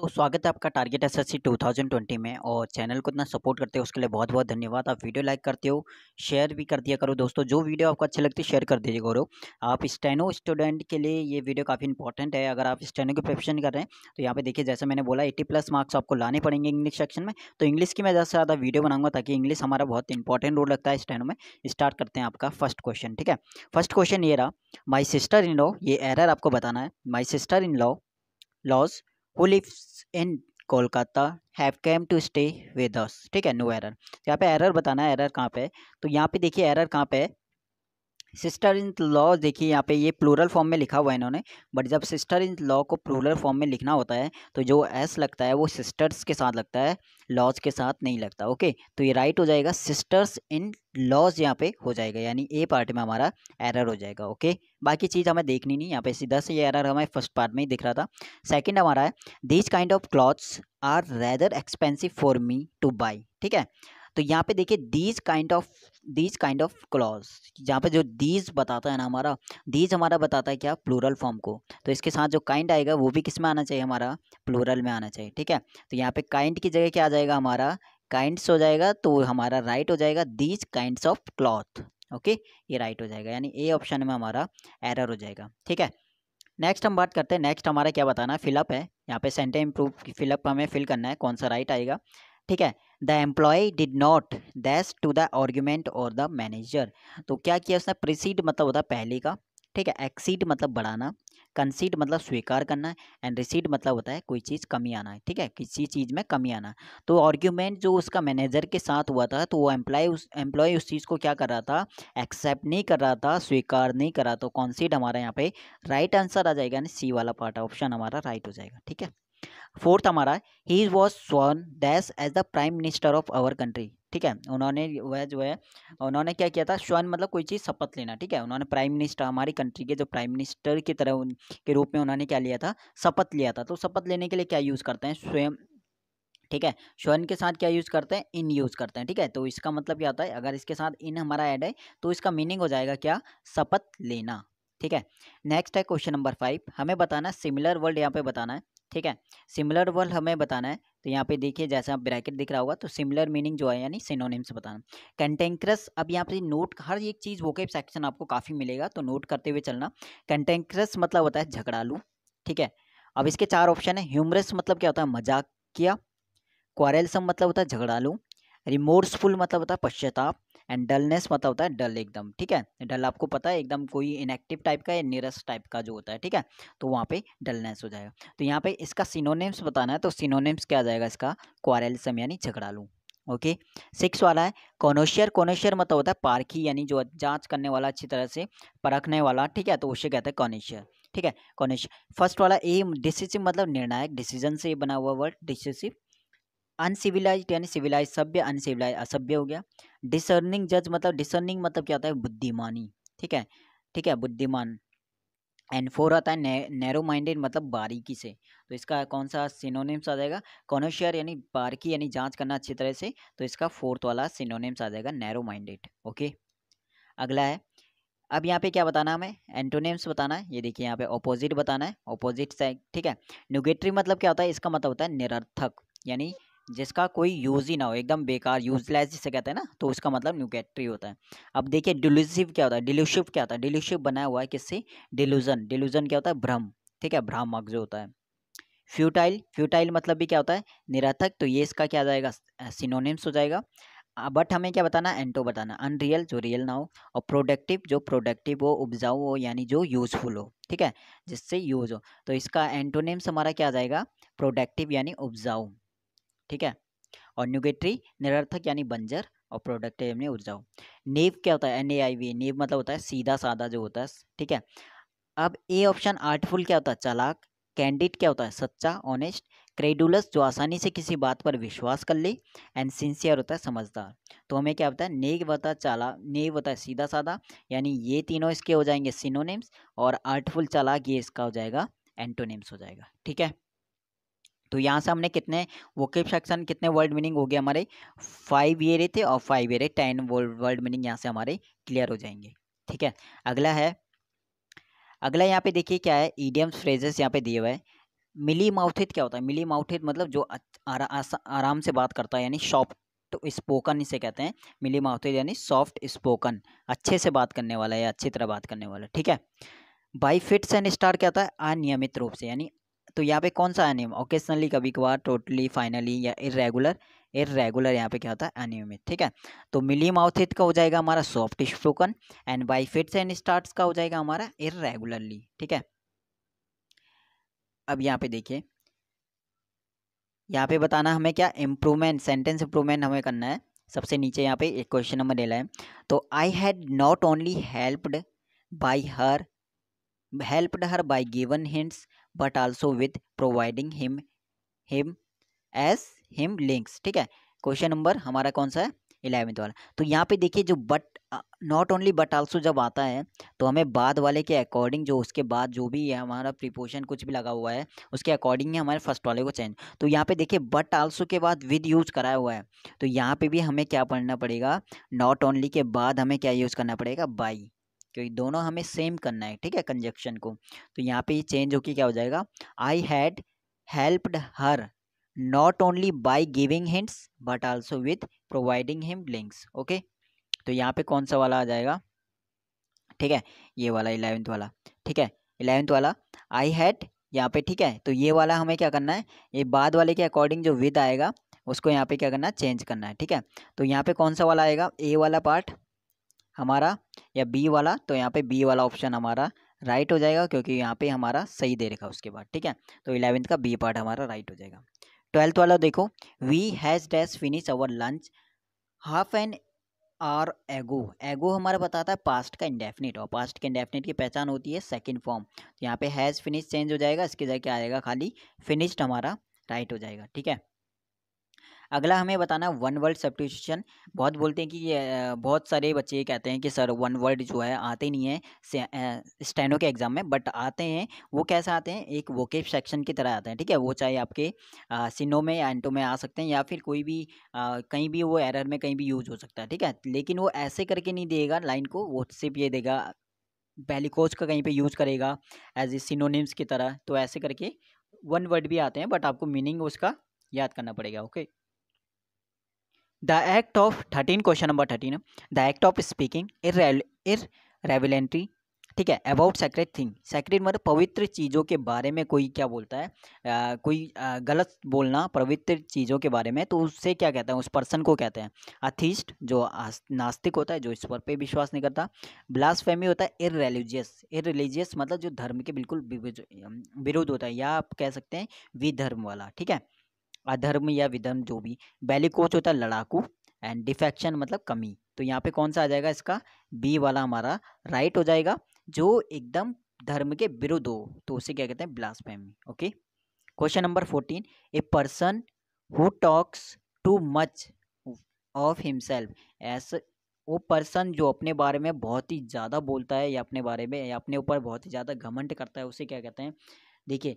दोस्तों स्वागत है आपका टारगेट एसएससी 2020 में। और चैनल को इतना सपोर्ट करते हो उसके लिए बहुत बहुत धन्यवाद। आप वीडियो लाइक करते हो, शेयर भी कर दिया करो दोस्तों। जो वीडियो आपको अच्छी लगती है शेयर कर दीजिए करो। आप स्टेनो स्टूडेंट के लिए ये वीडियो काफ़ी इंपॉर्टेंट है। अगर आप स्टेनो की प्रिपरेशन कर रहे हैं तो यहाँ पे देखिए, जैसे मैंने बोला 80+ मार्क्स आपको लाने पड़ेंगे इंग्लिश सेक्शन में। तो इंग्लिश की मैं ज़्यादा से ज़्यादा वीडियो बनाऊंगा ताकि इंग्लिश हमारा बहुत इंपॉर्टेंट रोल लगता है स्टेनो में। स्टार्ट करते हैं आपका फर्स्ट क्वेश्चन। ठीक है, फर्स्ट क्वेश्चन ये रहा, माई सिस्टर इन लॉ। ये एरर आपको बताना है। My sister in law laws who lives in Kolkata have came to stay with us। ठीक है, नो एरर। यहाँ पे एरर बताना है, एरर कहाँ पे है। तो यहाँ पे देखिए एरर कहाँ पे है, सिस्टर इन लॉ। देखिए यहाँ पे ये प्लूरल फॉर्म में लिखा हुआ है इन्होंने, बट जब सिस्टर इन लॉ को प्लूरल फॉर्म में लिखना होता है तो जो एस लगता है वो सिस्टर्स के साथ लगता है, लॉज के साथ नहीं लगता। ओके, तो ये राइट हो जाएगा, सिस्टर्स इन लॉज यहाँ पे हो जाएगा, यानी ए पार्ट में हमारा एरर हो जाएगा। ओके, बाकी चीज़ हमें देखनी नहीं, यहाँ पे सीधा से ये एरर हमें फर्स्ट पार्ट में ही दिख रहा था। सेकेंड हमारा है, these kind of clothes are rather expensive for me to buy. ठीक है, तो यहाँ पे देखिए दीज काइंड ऑफ क्लॉज, यहाँ पे जो दीज बताता है ना हमारा, दीज हमारा बताता है क्या, प्लूरल फॉर्म को। तो इसके साथ जो काइंड आएगा वो भी किस में आना चाहिए, हमारा प्लूरल में आना चाहिए। ठीक है, तो यहाँ पे काइंड की जगह क्या आ जाएगा, हमारा काइंड्स हो जाएगा। तो हमारा राइट हो जाएगा these kinds of cloth. Okay, ये राइट हो जाएगा, यानी ए ऑप्शन में हमारा एरर हो जाएगा। ठीक है, नेक्स्ट हम बात करते हैं। नेक्स्ट हमारा क्या बताना है, फिलअप है। यहाँ पे सेंटेंस इंप्रूव फिलअप हमें फिल करना है, कौन सा राइट आएगा। ठीक है, the employ did not dash to the argument और द मैनेजर। तो क्या किया उसने, प्रीसीड मतलब होता है पहले का। ठीक है, एक्सीड मतलब बढ़ाना, कंसीड मतलब स्वीकार करना, एंड रिसीड मतलब होता है कोई चीज़ कमी आना है। ठीक है, किसी चीज़ में कमी आना। तो आर्ग्यूमेंट जो उसका मैनेजर के साथ हुआ था, तो वो एम्प्लॉय उस चीज़ को क्या कर रहा था, एक्सेप्ट नहीं कर रहा था, स्वीकार नहीं कर रहा। तो कंसीड हमारा यहाँ पे राइट आंसर आ जाएगा, यानी सी वाला पार्ट ऑप्शन हमारा राइट हो जाएगा। ठीक है, फोर्थ हमारा, he was sworn dash as the prime minister of our country. ठीक है, उन्होंने वह जो है उन्होंने क्या किया था, स्वॉन मतलब कोई चीज़ शपथ लेना। ठीक है, उन्होंने प्राइम मिनिस्टर, हमारी कंट्री के जो प्राइम मिनिस्टर की तरह के रूप में उन्होंने क्या लिया था, शपथ लिया था। तो शपथ लेने के लिए क्या यूज़ करते हैं, स्वयं। ठीक है, स्वयं के साथ क्या यूज़ करते हैं, इन यूज़ करते हैं। ठीक है, तो इसका मतलब क्या होता है, अगर इसके साथ इन हमारा ऐड है तो इसका मीनिंग हो जाएगा क्या, शपथ लेना। ठीक है, नेक्स्ट है क्वेश्चन नंबर 5। हमें बताना सिमिलर वर्ड यहाँ पे बताना है। ठीक है, सिमिलर वर्ड हमें बताना है। तो यहाँ पे देखिए, जैसे आप ब्रैकेट दिख रहा होगा, तो सिमिलर मीनिंग जो है यानी सिनोनिम्स बताना। कंटेंक्रस, अब यहाँ पे नोट, हर एक चीज़ वोकैब सेक्शन आपको काफ़ी मिलेगा तो नोट करते हुए चलना। कंटेंक्रस मतलब होता है झगड़ालू। ठीक है, अब इसके 4 ऑप्शन है। ह्यूमरस मतलब क्या होता है, मजाक किया। क्वारेलसम मतलब होता है झगड़ालू। रिमोर्सफुल मतलब होता है पश्चाताप। एंड डलनेस मतलब होता है डल एकदम। ठीक है, डल आपको पता है, एकदम कोई इनएक्टिव टाइप का या नीरस टाइप का जो होता है। ठीक है, तो वहाँ पे डलनेस हो जाएगा। तो यहाँ पे इसका सिनोनिम्स बताना है, तो सिनोनिम्स क्या आ जाएगा इसका, क्वारेलसम यानी झगड़ालू। ओके, 6 वाला है, कोनोशियर। कोनोशियर मतलब होता है पारखी, यानी जो जांच करने वाला, अच्छी तरह से परखने वाला। ठीक है, तो उसे कहते हैं कोनोशियर। ठीक है, कोनोशियर। फर्स्ट वाला ए, डिसिसिव मतलब निर्णायक, डिसीजन से बना हुआ वर्ड डिसिसिव। अनसिविलाइज्ड यानी सिविलाइज सभ्य, अनसिविलाइज असभ्य हो गया। डिसर्निंग जज मतलब, डिसर्निंग मतलब क्या होता है, बुद्धिमानी। ठीक है, ठीक है, बुद्धिमान। एंड 4 आता है नैरो माइंडेड मतलब बारीकी से। तो इसका कौन सा सिनोनिम्स आ जाएगा, कॉनोशियर यानी बारीकी यानी जांच करना अच्छी तरह से। तो इसका 4th वाला सिनोनिम्स आ जाएगा, नैरो माइंडेड। ओके, अगला है, अब यहाँ पे क्या बताना है, हमें एंटोनिम्स बताना है। ये देखिए यहाँ पे ऑपोजिट बताना है, ऑपोजिट साइड। ठीक है, नेगेटरी मतलब क्या होता है, इसका मतलब होता है निरर्थक, यानी जिसका कोई यूज़ ही ना हो, एकदम बेकार, यूजलेस जिसे कहते हैं ना, तो उसका मतलब न्यूगेट्री होता है। अब देखिए डिल्यूसिव क्या होता है, डिल्यूसिव क्या होता है, डिल्यूसिव बना हुआ है किससे, डिल्यूजन। डिल्यूजन क्या होता है, भ्रम। ठीक है, भ्रामक जो होता है। फ्यूटाइल, फ्यूटाइल मतलब भी क्या होता है, निरर्थक। तो ये इसका क्या जाएगा, सिनोनिम्स हो जाएगा। बट हमें क्या बताना, एंटो बताना, अनरियल जो रियल ना हो, और प्रोडक्टिव जो प्रोडक्टिव हो, उपजाऊ हो, यानी जो यूजफुल हो। ठीक है, जिससे यूज हो। तो इसका एंटोनिम्स हमारा क्या जाएगा, प्रोडक्टिव यानी उपजाऊ। ठीक है, और न्यूगेट्री निरर्थक यानी बंजर, और प्रोडक्टिव यानी ऊर्जाऊ। नेव क्या होता है, NAIV, नेव मतलब होता है सीधा साधा जो होता है। ठीक है, अब ए ऑप्शन, आर्टफुल क्या होता है, चालाक। कैंडिड क्या होता है, सच्चा, ऑनेस्ट। क्रेडुलस जो आसानी से किसी बात पर विश्वास कर ले। एंड सिंसियर होता है समझदार। तो हमें क्या होता है, नेव होता है चालाक, नेव होता है सीधा साधा, यानी ये तीनों इसके हो जाएंगे सिनोनिम्स, और आर्टफुल चालाक ये इसका हो जाएगा एंटोनिम्स हो जाएगा। ठीक है, तो यहाँ से हमने कितने वोकैब सेक्शन, कितने वर्ड मीनिंग हो गए हमारे, 5 ये रहे थे, और 5 ये रहे 10 वर्ड मीनिंग यहाँ से हमारे क्लियर हो जाएंगे। ठीक है, अगला है, अगला यहाँ पे देखिए क्या है, ईडियम्स फ्रेजेस यहाँ पे दिए हुए हैं। मिली माउथेड क्या होता है? मिली माउथेड मतलब जो आराम से बात करता है, यानी सॉफ्ट स्पोकन इसे कहते हैं। मिली माउथेड यानी सॉफ्ट स्पोकन, अच्छे से बात करने वाला या अच्छी तरह बात करने वाला। ठीक है, बाई फिट्स एंड स्टार क्या होता है? अनियमित रूप से, यानी तो यहाँ पे कौन सा अनियम? ओकेशनली, कभी कभार, टोटली, फाइनली या इरेगुलर। इरेगुलर यहाँ पे क्या होता है? अनियमित। ठीक है, तो मिली माउथेड का हो जाएगा हमारा soft spoken and by fits and starts का हो जाएगा हमारा इरेगुलरली। ठीक है, अब यहाँ पे देखिए, यहाँ पे बताना हमें क्या इम्प्रूवमेंट, सेंटेंस इम्प्रूवमेंट हमें करना है। सबसे नीचे यहाँ पे एक क्वेश्चन नंबर ले है, तो I had not only helped her by given hints but also with providing him links. ठीक है, क्वेश्चन नंबर हमारा कौन सा है? 11th वाला। तो यहाँ पे देखिए, जो but not only but also जब आता है तो हमें बाद वाले के अकॉर्डिंग, जो उसके बाद जो भी है हमारा प्रीपोजिशन कुछ भी लगा हुआ है, उसके अकॉर्डिंग ही हमारे फर्स्ट वाले को चेंज। तो यहाँ पे देखिए, बट आल्सो के बाद विद यूज़ कराया हुआ है, तो यहाँ पे भी हमें क्या पढ़ना पड़ेगा? नॉट ओनली के बाद हमें क्या यूज़ करना पड़ेगा? बाई, क्योंकि दोनों हमें सेम करना है। ठीक है, कंजक्शन को। तो यहाँ पे ये चेंज होकर क्या हो जाएगा? I had helped her not only by giving hints but also with providing him links. Okay, तो यहाँ पे कौन सा वाला आ जाएगा? ठीक है, ये वाला 11th वाला। ठीक है, 11th वाला आई हैड यहाँ पे। ठीक है, तो ये वाला हमें क्या करना है? ये बाद वाले के अकॉर्डिंग जो विद आएगा उसको यहाँ पे क्या करना है? चेंज करना है। ठीक है, तो यहाँ पे कौन सा वाला आएगा? ए वाला पार्ट हमारा या बी वाला? तो यहाँ पे बी वाला ऑप्शन हमारा राइट हो जाएगा, क्योंकि यहाँ पे हमारा सही दे रखा उसके बाद। ठीक है, तो 11th का बी पार्ट हमारा राइट हो जाएगा। 12th वाला देखो, we has dash finish our lunch half an hour ago. Ago हमारा बताता है पास्ट का इंडेफिनिट, और पास्ट के इंडेफिनिट की पहचान होती है सेकंड फॉर्म। तो यहाँ पे हैज़ फिनिश चेंज हो जाएगा, इसके जगह क्या आएगा? खाली फिनिश्ड हमारा राइट हो जाएगा। ठीक है, अगला हमें बताना वन वर्ड सब्स्टिट्यूशन। बहुत बोलते हैं कि ये बहुत सारे बच्चे कहते हैं कि सर वन वर्ड जो है आते नहीं है स्टैंडो के एग्ज़ाम में, बट आते हैं। वो कैसे आते हैं? एक वोकेब सेक्शन की तरह आते हैं। ठीक है, वो चाहे आपके सिनो में या एंटो में आ सकते हैं, या फिर कोई भी कहीं भी वो एरर में कहीं भी यूज हो सकता है। ठीक है, लेकिन वो ऐसे करके नहीं देगा लाइन को, वो सिर्फ ये देगा बेलिकोज का कहीं पर यूज़ करेगा एज ए सिनोनिम्स की तरह। तो ऐसे करके वन वर्ड भी आते हैं, बट आपको मीनिंग उसका याद करना पड़ेगा। Okay, the act of 13, question number 13, the act of speaking irreverently. ठीक है, अबाउट सेक्रेट थिंग। सेक्रेट मतलब पवित्र चीज़ों के बारे में कोई क्या बोलता है? कोई गलत बोलना पवित्र चीज़ों के बारे में, तो उससे क्या कहते हैं? उस पर्सन को कहते हैं अथीस्ट, जो नास्तिक होता है, जो ईश्वर पे विश्वास नहीं करता। ब्लास्फेमी होता है इररिलिजियस। इररिलिजियस मतलब जो धर्म के बिल्कुल विरुद्ध होता है, या आप कह सकते हैं विधर्म वाला। ठीक है, अधर्म या विधर्म जो भी। बेलिकोच होता है लड़ाकू, एंड डिफेक्शन मतलब कमी। तो यहाँ पे कौन सा आ जाएगा? इसका बी वाला हमारा राइट हो जाएगा। जो एकदम धर्म के विरुद्ध हो तो उसे क्या कहते हैं? Blasphemy. Okay, question number 14, a person who talks too much of himself. ऐसे वो पर्सन जो अपने बारे में बहुत ही ज़्यादा बोलता है, या अपने बारे में या अपने ऊपर बहुत ही ज़्यादा घमंड करता है, उसे क्या कहते हैं? देखिए,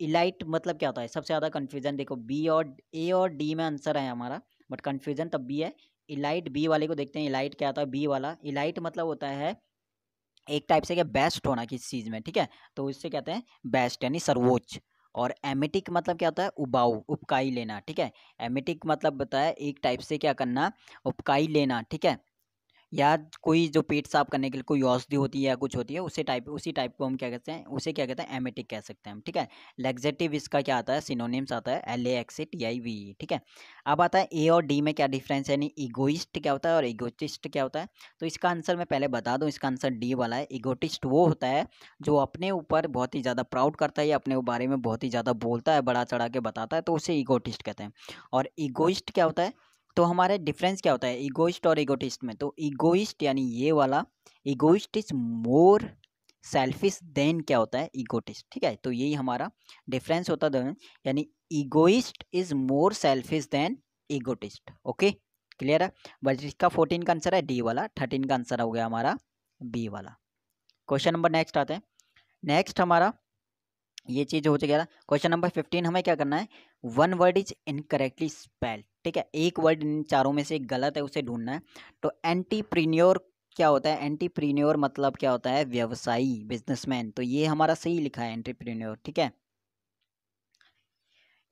इलाइट मतलब क्या होता है? सबसे ज़्यादा कन्फ्यूजन देखो, बी और ए और डी में आंसर है हमारा, बट कन्फ्यूजन तब बी है। इलाइट बी वाले को देखते हैं, इलाइट क्या होता है? बी वाला इलाइट मतलब होता है एक टाइप से क्या बेस्ट होना किसी चीज़ में। ठीक है, तो इससे कहते हैं बेस्ट, यानी सर्वोच्च। और एमेटिक मतलब क्या होता है? उबाऊ, उपकाई लेना। ठीक है, एमेटिक मतलब बताया एक टाइप से क्या करना? उपकाई लेना। ठीक है, या कोई जो पेट साफ करने के लिए कोई औषधि होती है या कुछ होती है, उसी टाइप को हम क्या कहते हैं? उसे क्या कहते हैं? एमेटिक कह सकते हैं हम। ठीक है, लैक्सेटिव इसका क्या आता है? सिनोनिम्स आता है LAXATIVE। ठीक है, अब आता है ए और डी में क्या डिफरेंस है, यानी ईगोइस्ट क्या होता है और ईगोटिस्ट क्या होता है? तो इसका आंसर मैं पहले बता दूँ, इसका आंसर डी वाला है। ईगोटिस्ट वो होता है जो अपने ऊपर बहुत ही ज़्यादा प्राउड करता है, या अपने बारे में बहुत ही ज़्यादा बोलता है, बढ़ा चढ़ा के बताता है, तो उसे ईगोटिस्ट कहते हैं। और ईगोइस्ट क्या होता है? तो हमारे डिफरेंस क्या होता है ईगोइस्ट और ईगोटिस्ट में? तो ईगोइस्ट यानी ये वाला, egoist is more selfish than क्या होता है? ईगोटिस्ट। ठीक है, तो यही हमारा डिफरेंस होता है, यानी egoist is more selfish than egotist. Okay, clear है? बट इसका 14 का आंसर है डी वाला, 13 का आंसर हो गया हमारा बी वाला। क्वेश्चन नंबर नेक्स्ट आते हैं। नेक्स्ट हमारा ये चीज़ हो चुकी है। क्वेश्चन नंबर 15 हमें क्या करना है? One word is incorrectly spelled. ठीक है, एक वर्ड इन चारों में से गलत है, उसे ढूंढना है। तो एंटीप्रीन्योर क्या होता है? एंटीप्रीन्योर मतलब क्या होता है? व्यवसायी, बिजनेसमैन। तो ये हमारा सही लिखा है एंटीप्रीन्योर। ठीक है,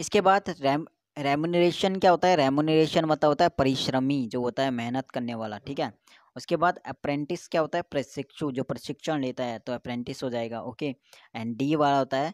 इसके बाद रेम्यूनरेशन क्या होता है? रेम्यूनरेशन मतलब होता है परिश्रमी, जो होता है मेहनत करने वाला, ठीक है। उसके बाद अप्रेंटिस क्या होता है? प्रशिक्षु, जो प्रशिक्षण लेता है, तो अप्रेंटिस हो जाएगा, ओके। एंड डी वाला होता है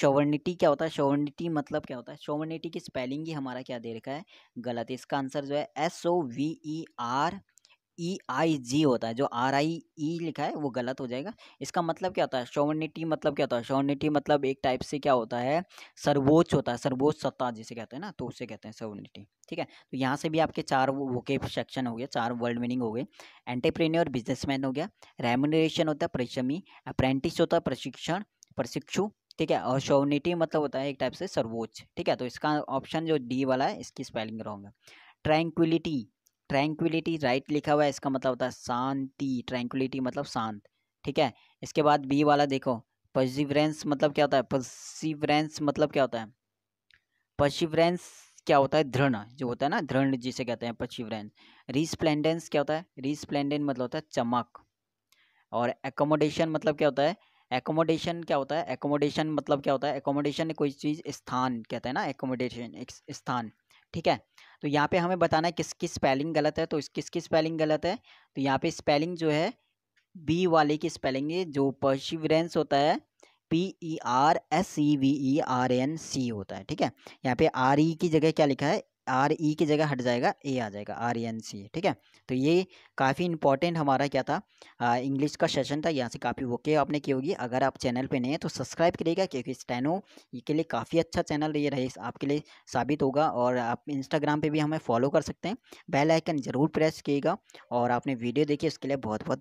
सोवर्निटी, क्या होता है? सोवर्निटी मतलब क्या होता है? सोवर्निटी की स्पेलिंग ही हमारा क्या दे रखा है? गलत है। इसका आंसर जो है SOVEREIG होता है, जो RIE लिखा है वो गलत हो जाएगा। इसका मतलब क्या होता है? सोवर्निटी मतलब क्या होता है? सोवर्निटी मतलब एक टाइप से क्या होता है? सर्वोच्च होता है, सर्वोच्च सत्ता जिसे कहते हैं ना, तो उसे कहते हैं सोवर्निटी, ठीक है। तो यहाँ से भी आपके चार वोकैब सेक्शन हो गए, चार वर्ड मीनिंग हो गए। एंटरप्रेन्योर बिजनेसमैन हो गया, रेम्यूनरेशन होता है परिश्रमी, अप्रेंटिस होता है प्रशिक्षण प्रशिक्षु, ठीक है, और सोवर्निटी मतलब होता है एक टाइप से सर्वोच्च, ठीक है। तो इसका ऑप्शन जो डी वाला है, इसकी स्पेलिंग रॉन्ग है। ट्रैंक्विलिटी, ट्रैंक्विलिटी राइट लिखा हुआ है, इसका मतलब होता है शांति, ट्रैंक्विलिटी मतलब शांत, ठीक है। इसके बाद बी वाला देखो, पर्सिवरेंस मतलब क्या होता है? पर्सिवरेंस मतलब क्या होता है? पर्सिवरेंस क्या होता है? दृढ़, जो होता है ना, दृढ़ जिसे कहते हैं पर्सिवरेंस। रिस्प्लेंडेंस क्या होता है? रिस्प्लेंडेंट मतलब होता है चमक। और एकोमोडेशन मतलब क्या होता है? एकोमोडेशन क्या होता है? एकोमोडेशन मतलब क्या होता है? एकोमोडेशन कोई चीज़ स्थान कहते हैं ना, एकोमोडेशन स्थान, ठीक है। तो यहाँ पे हमें बताना है किसकी स्पेलिंग गलत है, तो किसकी स्पेलिंग गलत है। तो यहाँ पे स्पेलिंग जो है बी वाले की स्पेलिंग है, जो परसिवरेंस होता है PERSEVERANC होता है, ठीक है। यहाँ पे RE की जगह क्या लिखा है? RE की जगह हट जाएगा, A आ जाएगा, RENC, ठीक है। तो ये काफ़ी इंपॉर्टेंट हमारा क्या था, इंग्लिश का सेशन था। यहाँ से काफ़ी वोकैब आपने की होगी। अगर आप चैनल पे नए हैं तो सब्सक्राइब करिएगा, क्योंकि स्टेनो के लिए काफ़ी अच्छा चैनल ये रहे आपके लिए साबित होगा। और आप इंस्टाग्राम पे भी हमें फॉलो कर सकते हैं, बेल आइकन ज़रूर प्रेस किएगा। और आपने वीडियो देखी उसके लिए बहुत बहुत